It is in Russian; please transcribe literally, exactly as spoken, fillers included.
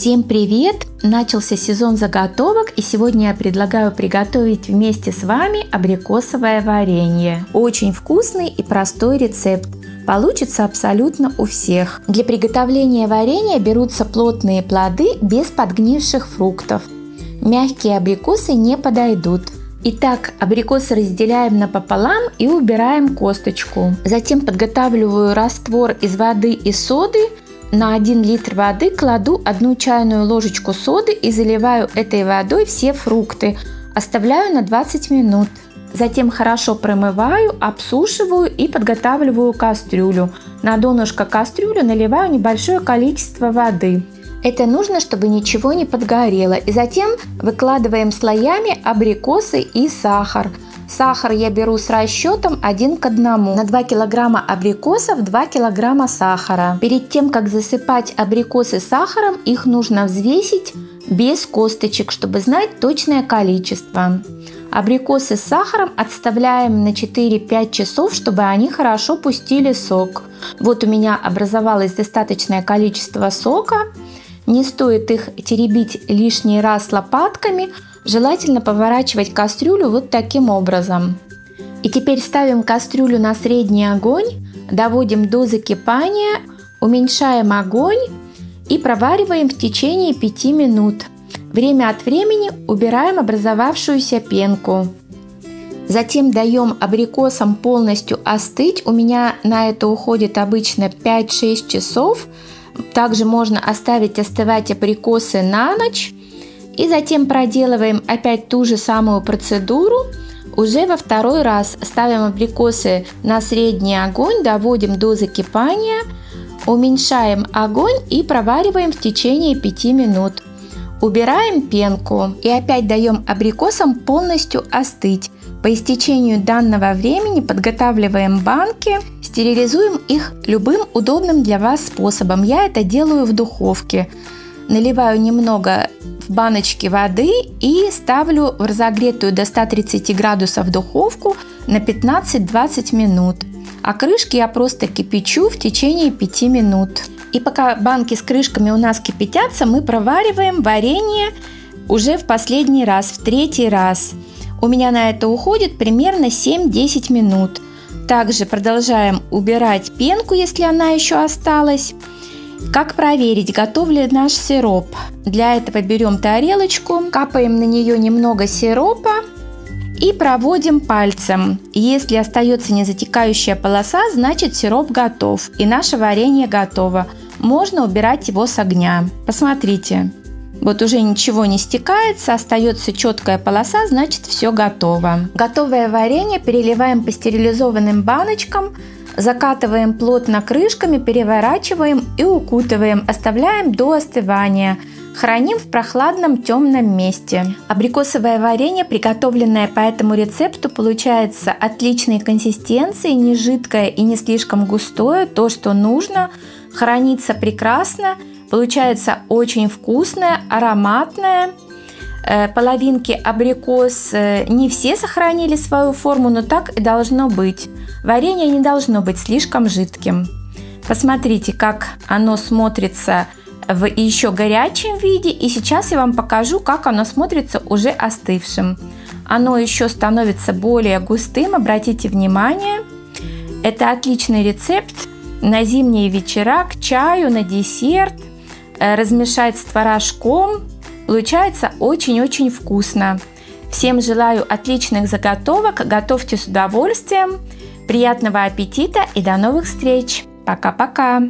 Всем привет! Начался сезон заготовок, и сегодня я предлагаю приготовить вместе с вами абрикосовое варенье. Очень вкусный и простой рецепт. Получится абсолютно у всех. Для приготовления варенья берутся плотные плоды без подгнивших фруктов. Мягкие абрикосы не подойдут. Итак, абрикосы разделяем напополам и убираем косточку. Затем подготавливаю раствор из воды и соды. На один литр воды кладу одну чайную ложечку соды и заливаю этой водой все фрукты. Оставляю на двадцать минут. Затем хорошо промываю, обсушиваю и подготавливаю кастрюлю. На донышко кастрюли наливаю небольшое количество воды. Это нужно, чтобы ничего не подгорело. И затем выкладываем слоями абрикосы и сахар. Сахар я беру с расчетом один к одному. На два килограмма абрикосов два килограмма сахара. Перед тем, как засыпать абрикосы сахаром, их нужно взвесить без косточек, чтобы знать точное количество. Абрикосы с сахаром отставляем на четыре-пять часов, чтобы они хорошо пустили сок. Вот у меня образовалось достаточное количество сока. Не стоит их теребить лишний раз лопатками. Желательно поворачивать кастрюлю вот таким образом. И теперь ставим кастрюлю на средний огонь, доводим до закипания, уменьшаем огонь и провариваем в течение пяти минут. Время от времени убираем образовавшуюся пенку. Затем даем абрикосам полностью остыть. У меня на это уходит обычно пять-шесть часов. Также можно оставить остывать абрикосы на ночь. И затем проделываем опять ту же самую процедуру. Уже во второй раз ставим абрикосы на средний огонь, доводим до закипания, уменьшаем огонь и провариваем в течение пяти минут. Убираем пенку и опять даем абрикосам полностью остыть. По истечению данного времени подготавливаем банки, стерилизуем их любым удобным для вас способом. Я это делаю в духовке. Наливаю немного в баночки воды и ставлю в разогретую до ста тридцати градусов духовку на пятнадцать-двадцать минут. А крышки я просто кипячу в течение пяти минут. И пока банки с крышками у нас кипятятся, мы провариваем варенье уже в последний раз, в третий раз. У меня на это уходит примерно семь-десять минут. Также продолжаем убирать пенку, если она еще осталась. Как проверить, готов ли наш сироп? Для этого берем тарелочку, капаем на нее немного сиропа и проводим пальцем. Если остается незатекающая полоса, значит сироп готов и наше варенье готово. Можно убирать его с огня. Посмотрите, вот уже ничего не стекается, остается четкая полоса, значит все готово. Готовое варенье переливаем по стерилизованным баночкам. Закатываем плотно крышками, переворачиваем и укутываем, оставляем до остывания. Храним в прохладном темном месте. Абрикосовое варенье, приготовленное по этому рецепту, получается отличной консистенции, не жидкое и не слишком густое, то, что нужно. Хранится прекрасно, получается очень вкусное, ароматное. Половинки абрикос не все сохранили свою форму, но так и должно быть. Варенье не должно быть слишком жидким. Посмотрите, как оно смотрится в еще горячем виде. И сейчас я вам покажу, как оно смотрится уже остывшим. Оно еще становится более густым, обратите внимание. Это отличный рецепт на зимние вечера, к чаю, на десерт. Размешать с творожком. Получается очень-очень вкусно. Всем желаю отличных заготовок, готовьте с удовольствием. Приятного аппетита и до новых встреч! Пока-пока!